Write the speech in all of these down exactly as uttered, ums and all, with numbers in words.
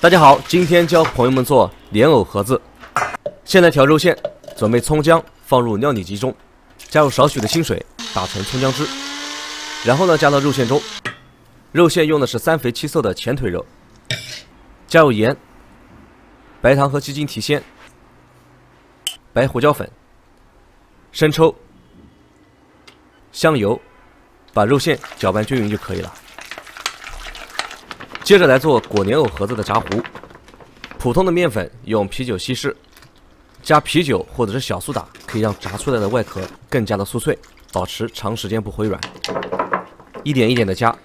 大家好，今天教朋友们做莲藕盒子。先来调肉馅，准备葱姜，放入料理机中，加入少许的清水，打成葱姜汁。然后呢，加到肉馅中。肉馅用的是三肥七瘦的前腿肉，加入盐、白糖和鸡精提鲜，白胡椒粉、生抽、香油，把肉馅搅拌均匀就可以了。 接着来做裹莲藕盒子的炸糊。普通的面粉用啤酒稀释，加啤酒或者是小苏打，可以让炸出来的外壳更加的酥脆，保持长时间不回软。一点一点的加，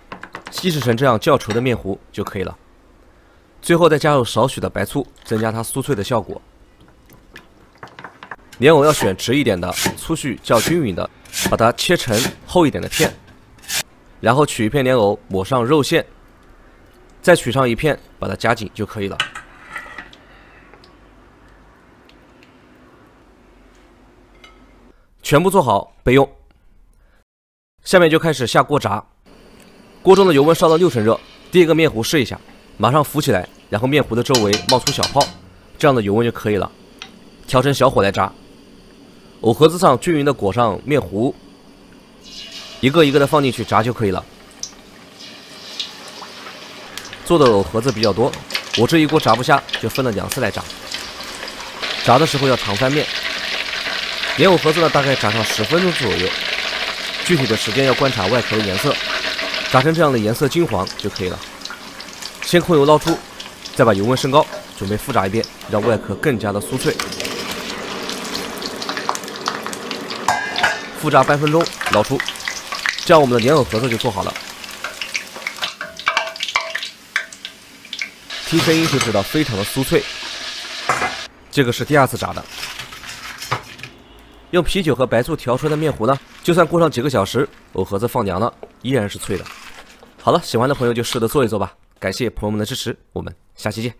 稀释成这样较稠的面糊就可以了。最后再加入少许的白醋，增加它酥脆的效果。莲藕要选直一点的，粗细较均匀的，把它切成厚一点的片，然后取一片莲藕抹上肉馅。 再取上一片，把它夹紧就可以了。全部做好备用。下面就开始下锅炸，锅中的油温烧到六成热。第一个面糊试一下，马上浮起来，然后面糊的周围冒出小泡，这样的油温就可以了。调成小火来炸，藕盒子上均匀的裹上面糊，一个一个的放进去炸就可以了。 做的藕盒子比较多，我这一锅炸不下，就分了两次来炸。炸的时候要常翻面。莲藕盒子呢，大概炸上十分钟左右，具体的时间要观察外壳的颜色，炸成这样的颜色金黄就可以了。先控油捞出，再把油温升高，准备复炸一遍，让外壳更加的酥脆。复炸半分钟，捞出，这样我们的莲藕盒子就做好了。 听声音就知道，非常的酥脆。这个是第二次炸的。用啤酒和白醋调出来的面糊呢，就算过上几个小时，藕盒子放凉了，依然是脆的。好了，喜欢的朋友就试着做一做吧。感谢朋友们的支持，我们下期见。